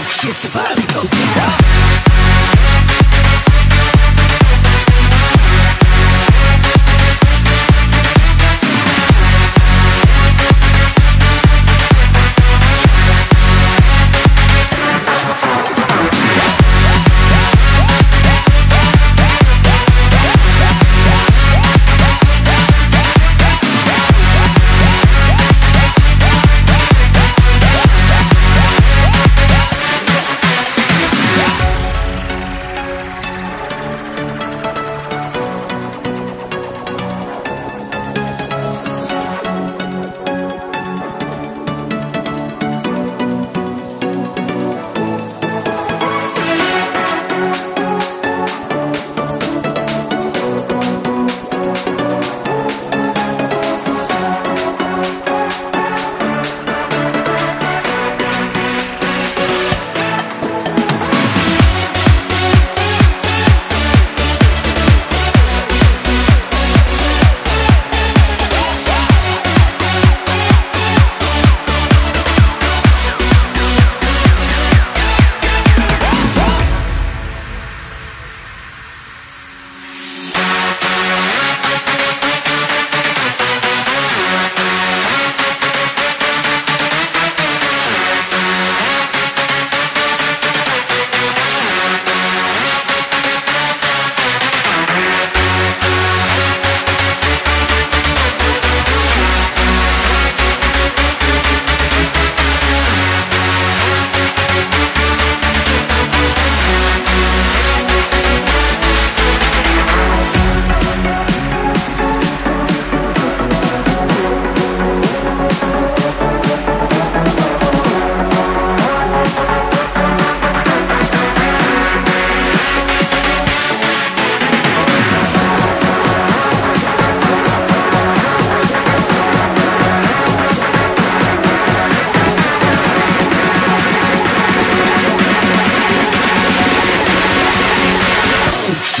It's about to go down.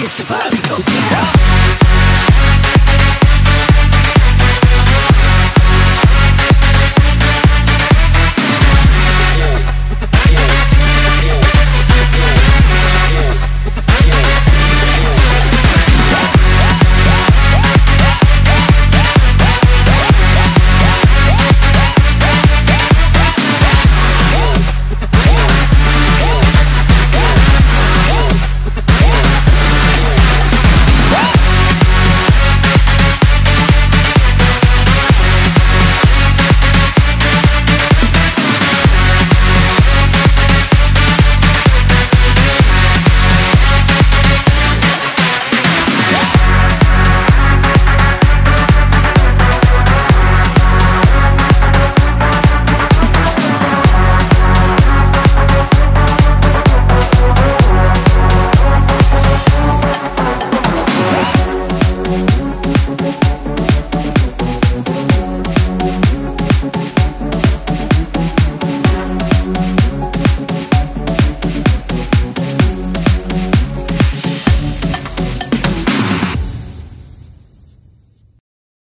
It's about